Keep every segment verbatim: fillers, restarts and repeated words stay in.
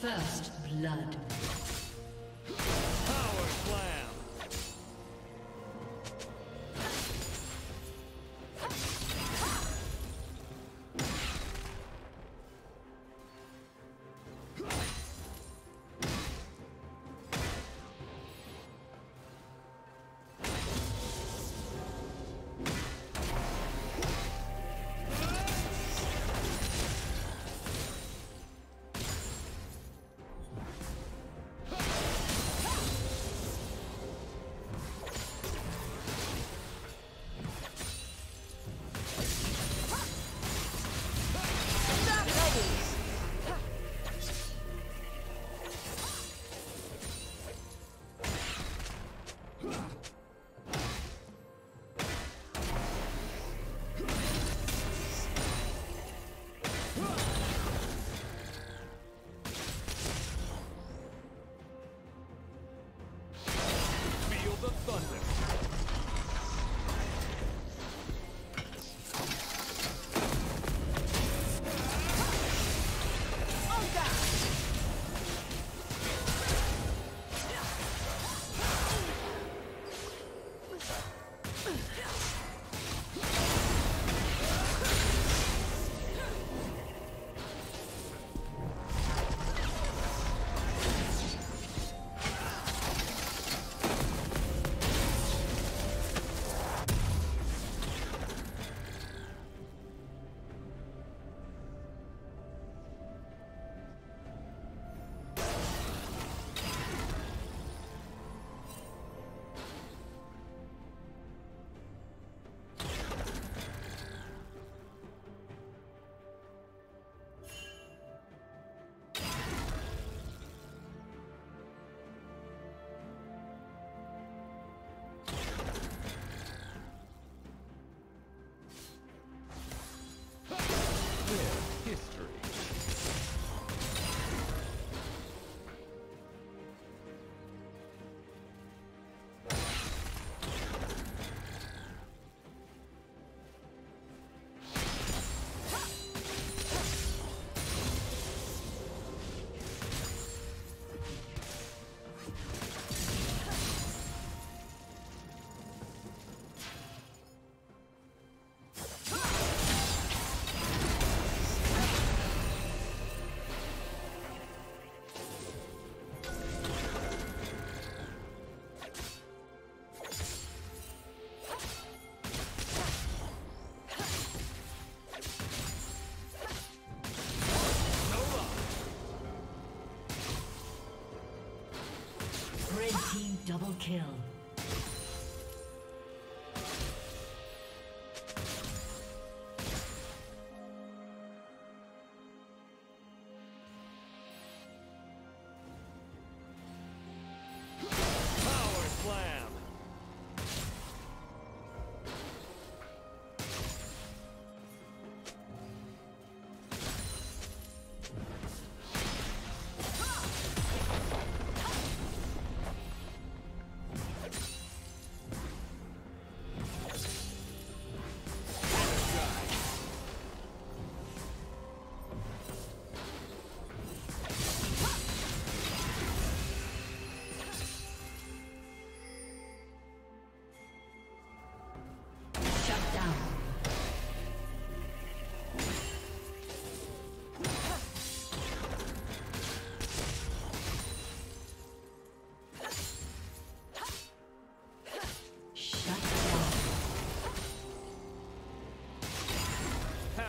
First blood. Power slam.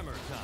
Hammer time.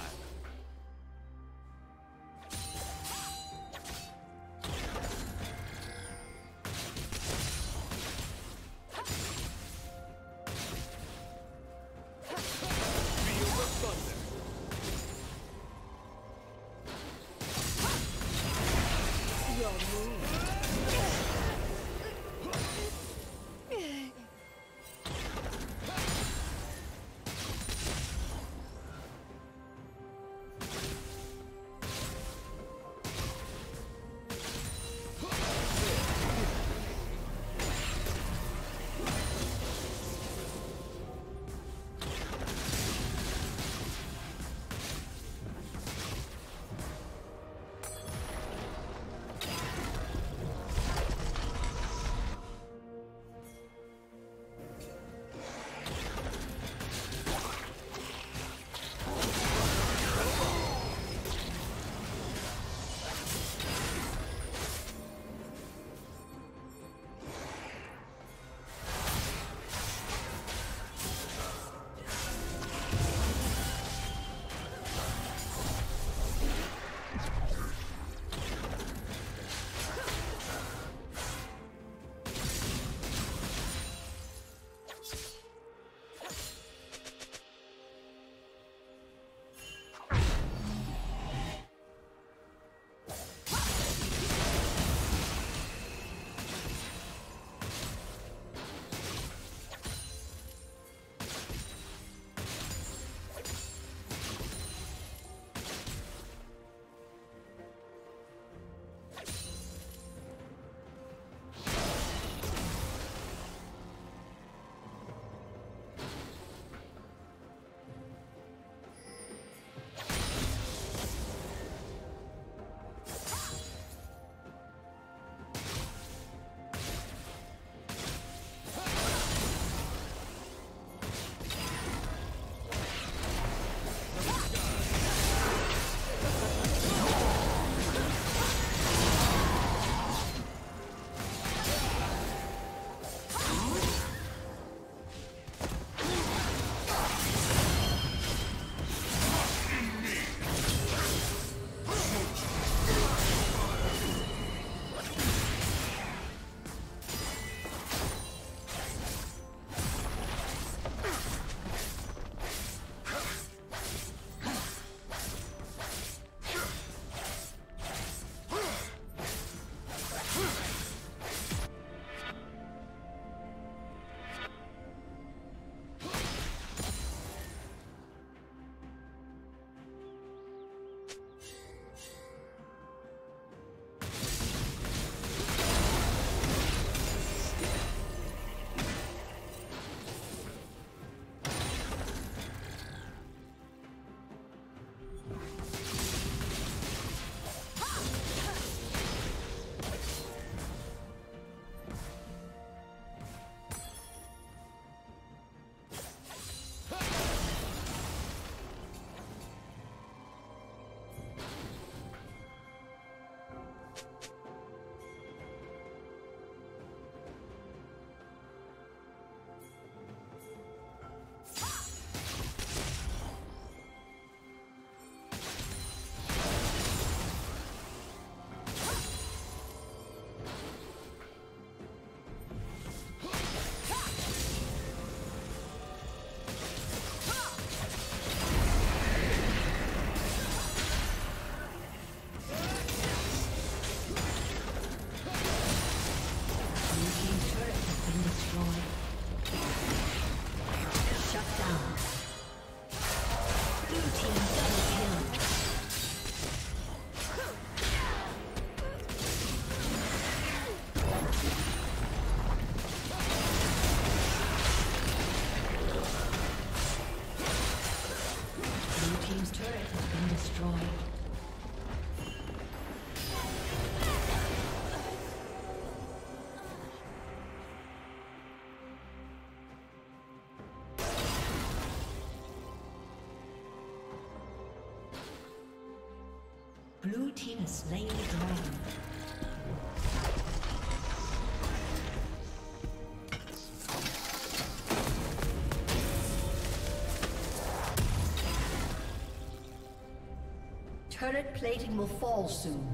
Blue team has slain the dragon. Turret plating will fall soon.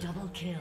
Double kill.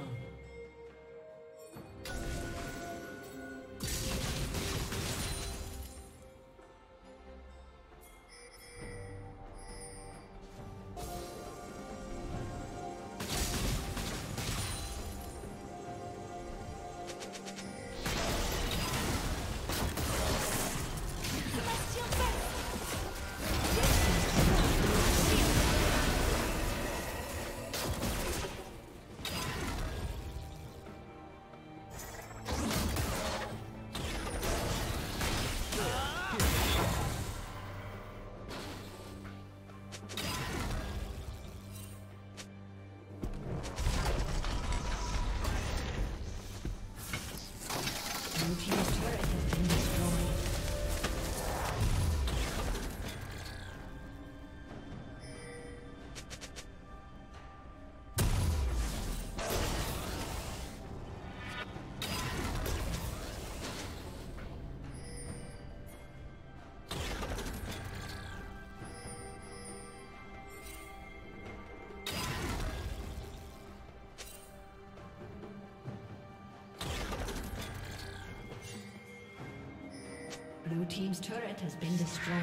Blue team's turret has been destroyed.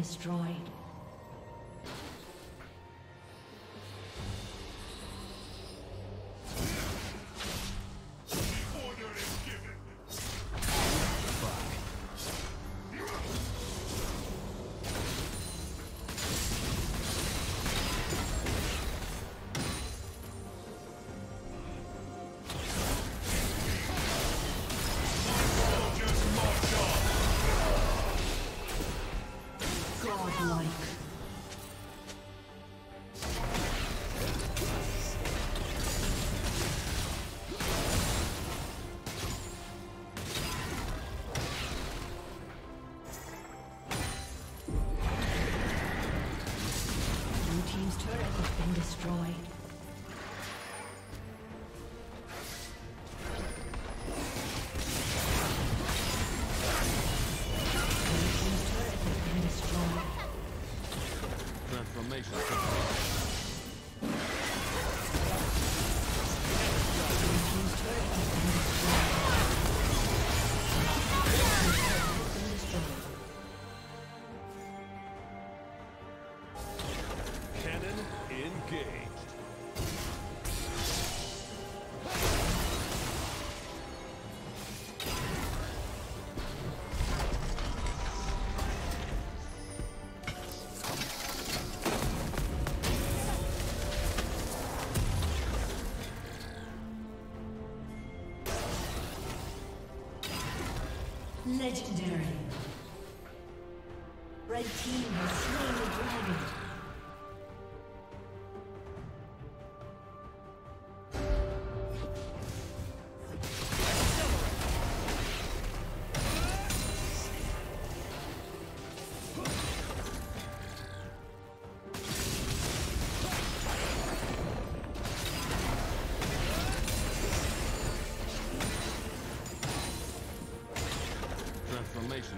Destroyed. Engaged. Legendary. Red team has slain the dragon.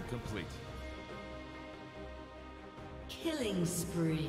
Complete. Killing spree.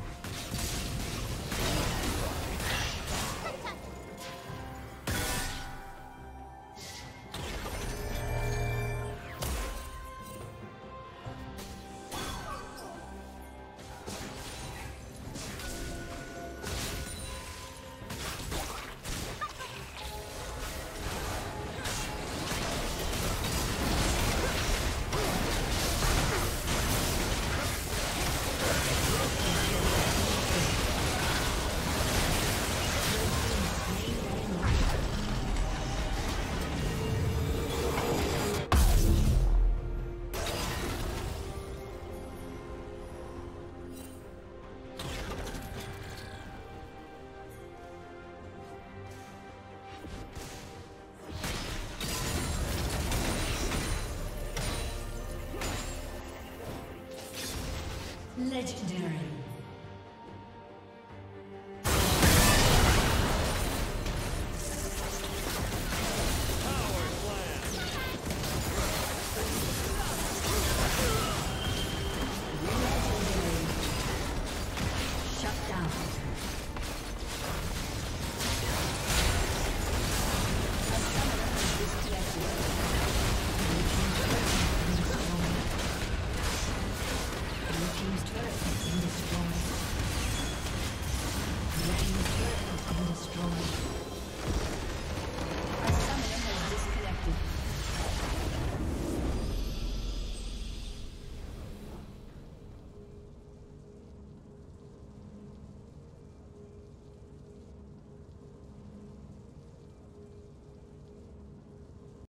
Legendary.